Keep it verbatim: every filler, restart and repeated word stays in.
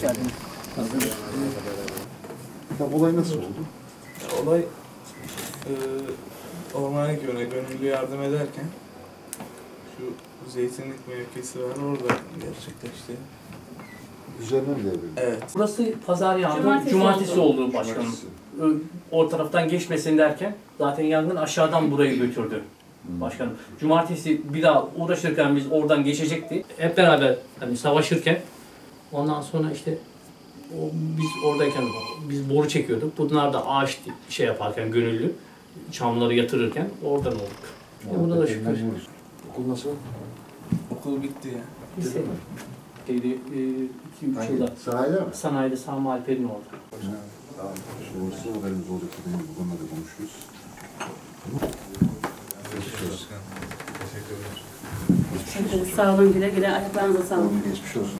geldiniz. Ee, olay nasıl oldu? Olay e, ormana göre gönüllü yardım ederken şu zeytinlik mevkisi var, orada gerçekleşti. Üzerine mi devrildi? Evet. Burası pazar yangını, cumartesi, cumartesi oldu başkanım. O taraftan geçmesin derken zaten yangın aşağıdan burayı götürdü. Başkanım, cumartesi bir daha uğraşırken biz oradan geçecekti. Hep beraber hani savaşırken, ondan sonra işte o, biz oradayken biz boru çekiyorduk. Bunlar da ağaç şey yaparken gönüllü çamları yatırırken oradan olduk. Ya buna da şükür. Okul nasıl? Okul bitti ya. Bitti mi? Şeydi, e, iki üç yılda. Sanayide mi? Sanayide Sami Alper'in oldu. Tamam. Şu orası haberimiz olacak ki değil mi? Bu konuda da konuşuyoruz. Sağ olun, güle güle. Ayaklarınıza sağlık. Geçmiş olsun.